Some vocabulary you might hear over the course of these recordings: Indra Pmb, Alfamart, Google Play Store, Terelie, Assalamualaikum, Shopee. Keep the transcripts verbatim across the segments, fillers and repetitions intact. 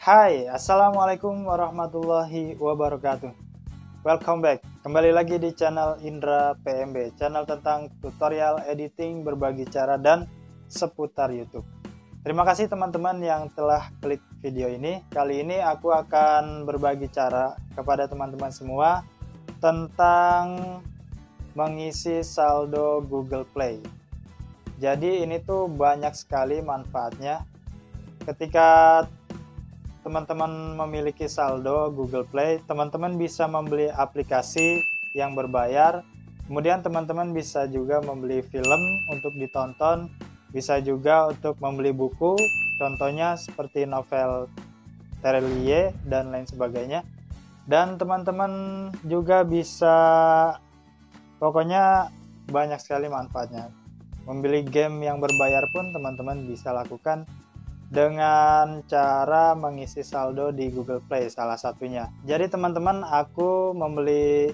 Hai, Assalamualaikum warahmatullahi wabarakatuh. Welcome back, kembali lagi di channel Indra P M B, channel tentang tutorial editing, berbagi cara, dan seputar YouTube. Terima kasih teman-teman yang telah klik video ini. Kali ini aku akan berbagi cara kepada teman-teman semua tentang mengisi saldo Google Play. Jadi ini tuh banyak sekali manfaatnya. Ketika teman-teman memiliki saldo Google Play, teman-teman bisa membeli aplikasi yang berbayar, kemudian teman-teman bisa juga membeli film untuk ditonton, bisa juga untuk membeli buku, contohnya seperti novel Terelie dan lain sebagainya. Dan teman-teman juga bisa, pokoknya banyak sekali manfaatnya. Membeli game yang berbayar pun teman-teman bisa lakukan dengan cara mengisi saldo di Google Play salah satunya. Jadi teman-teman, aku membeli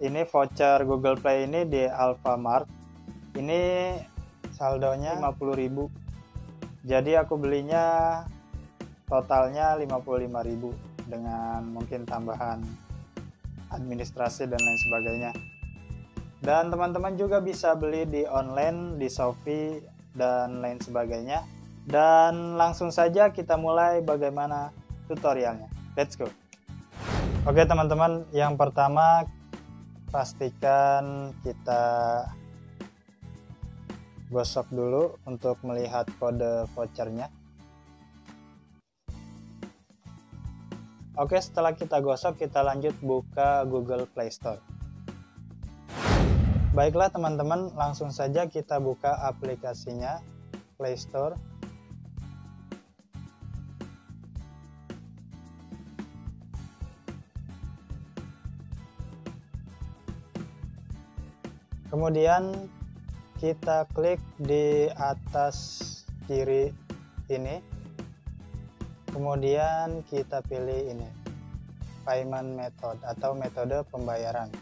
ini voucher Google Play ini di Alfamart. Ini saldonya lima puluh ribu. Jadi aku belinya totalnya lima puluh lima ribu dengan mungkin tambahan administrasi dan lain sebagainya. Dan teman-teman juga bisa beli di online, di Shopee dan lain sebagainya. Dan langsung saja kita mulai bagaimana tutorialnya. Let's go. Oke teman-teman, yang pertama pastikan kita gosok dulu untuk melihat kode vouchernya. Oke, setelah kita gosok, kita lanjut buka Google Play Store. Baiklah teman-teman, langsung saja kita buka aplikasinya, Play Store. Kemudian kita klik di atas kiri ini. Kemudian kita pilih ini, payment method atau metode pembayaran.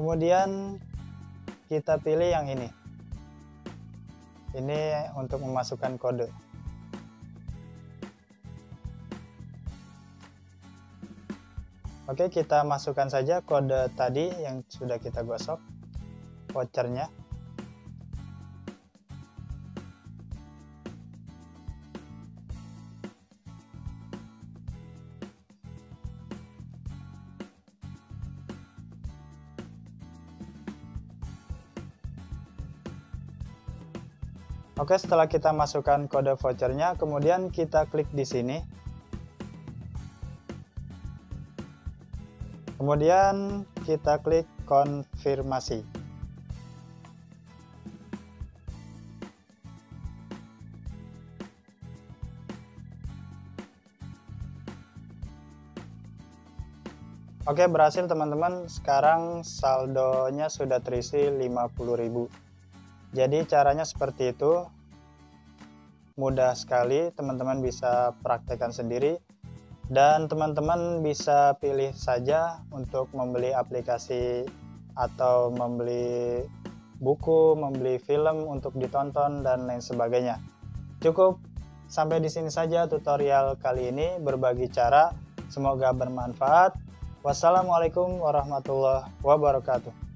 Kemudian kita pilih yang ini. Ini untuk memasukkan kode. Oke, kita masukkan saja kode tadi yang sudah kita gosok, vouchernya. Oke, setelah kita masukkan kode vouchernya, kemudian kita klik di sini. Kemudian kita klik konfirmasi. Oke, berhasil teman-teman. Sekarang saldonya sudah terisi lima puluh ribu. Jadi caranya seperti itu. Mudah sekali, teman-teman bisa praktekkan sendiri. Dan teman-teman bisa pilih saja untuk membeli aplikasi atau membeli buku, membeli film untuk ditonton dan lain sebagainya. Cukup sampai di sini saja tutorial kali ini, berbagi cara. Semoga bermanfaat. Wassalamualaikum warahmatullahi wabarakatuh.